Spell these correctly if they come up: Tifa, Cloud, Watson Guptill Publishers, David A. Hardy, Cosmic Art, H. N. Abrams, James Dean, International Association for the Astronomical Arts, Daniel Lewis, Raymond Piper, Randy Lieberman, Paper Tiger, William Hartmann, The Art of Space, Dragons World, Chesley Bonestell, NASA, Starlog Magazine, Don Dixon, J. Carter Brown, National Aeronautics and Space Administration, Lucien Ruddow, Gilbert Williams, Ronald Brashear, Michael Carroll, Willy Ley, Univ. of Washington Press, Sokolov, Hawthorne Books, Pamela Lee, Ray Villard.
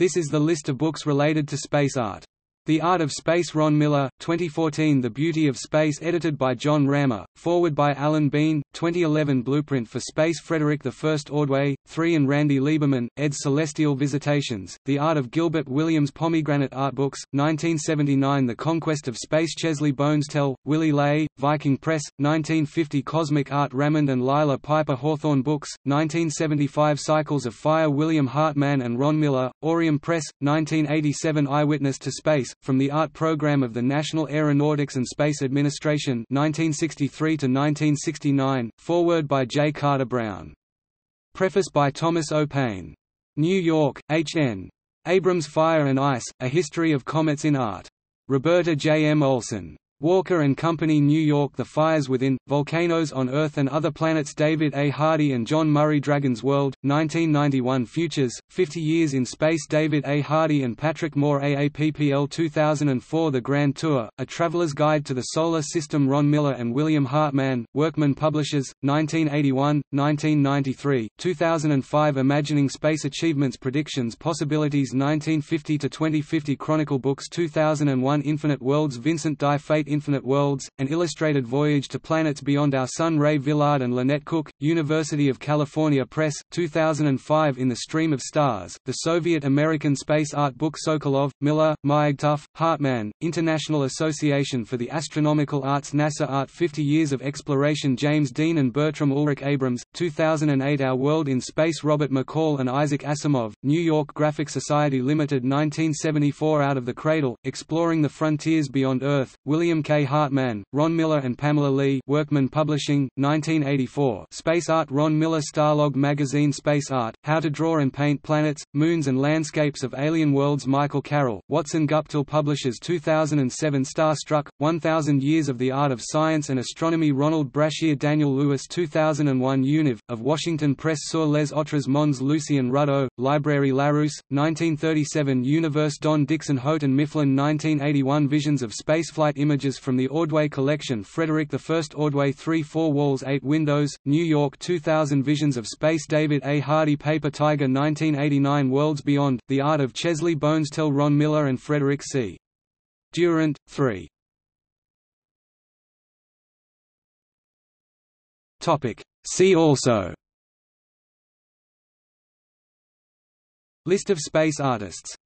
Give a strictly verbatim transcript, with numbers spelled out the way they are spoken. This is the list of books related to space art. The Art of Space, Ron Miller, twenty fourteen. The Beauty of Space, edited by Jon Ramer, foreword by Alan Bean, twenty eleven. Blueprint for Space, Frederick the First Ordway, the Third and Randy Lieberman, ed. Celestial Visitations, The Art of Gilbert Williams, Pomegranate Art Books, nineteen seventy-nine. The Conquest of Space, Chesley Bonestell, Willy Ley, Viking Press, nineteen fifty. Cosmic Art, Raymond and Lila Piper, Hawthorne Books, nineteen seventy-five. Cycles of Fire, William Hartmann and Ron Miller, Aurium Press, nineteen eighty-seven. Eyewitness to Space, from the Art Program of the National Aeronautics and Space Administration, nineteen sixty-three to nineteen sixty-nine, foreword by J. Carter Brown. Preface by Thomas O. Paine. New York, H. N. Abrams. Fire and Ice, A History of Comets in Art. Roberta J. M. Olson. Walker and Company, New York. The Fires Within, Volcanoes on Earth and Other Planets, David A. Hardy and John Murray. Dragons World, nineteen ninety-one. Futures, fifty Years in Space, David A. Hardy and Patrick Moore. A A P P L two thousand four. The Grand Tour, A Traveler's Guide to the Solar System, Ron Miller and William Hartmann, Workman Publishers, nineteen eighty-one, nineteen ninety-three, two thousand five. Imagining Space, Achievements, Predictions, Possibilities, nineteen fifty to twenty fifty. Chronicle Books, two thousand one. Infinite Worlds, Vincent DiFate. Infinite Worlds, An Illustrated Voyage to Planets Beyond Our Sun, Ray Villard and Lynette Cook, University of California Press, two thousand five. In the Stream of Stars, The Soviet-American Space Art Book, Sokolov, Miller, Myag Tuff, Hartmann, International Association for the Astronomical Arts, NASA Art, fifty Years of Exploration, James Dean and Bertram Ulrich Abrams, two thousand eight. Our World in Space, Robert McCall and Isaac Asimov, New York Graphic Society Limited, nineteen seventy-four. Out of the Cradle, Exploring the Frontiers Beyond Earth, William K. Hartmann, Ron Miller and Pamela Lee, Workman Publishing, nineteen eighty-four. Space Art, Ron Miller, Starlog Magazine. Space Art, How to Draw and Paint Planets, Moons and Landscapes of Alien Worlds, Michael Carroll, Watson Guptill Publishers, two thousand seven. Starstruck, one thousand Years of the Art of Science and Astronomy, Ronald Brashear, Daniel Lewis, two thousand one. Univ, of Washington Press, Sur les Autres Mondes, Lucien Ruddow, Librairie Larousse, nineteen thirty-seven. Universe, Don Dixon, Houghton Mifflin, nineteen eighty-one. Visions of Spaceflight, Images from the Ordway Collection, Frederick the First Ordway, three Four Walls, Eight Windows, New York, two thousand. Visions of Space, David A. Hardy, Paper Tiger, nineteen eighty-nine. Worlds Beyond, The Art of Chesley Bonestell, Ron Miller and Frederick C. Durant, three. See also: List of space artists.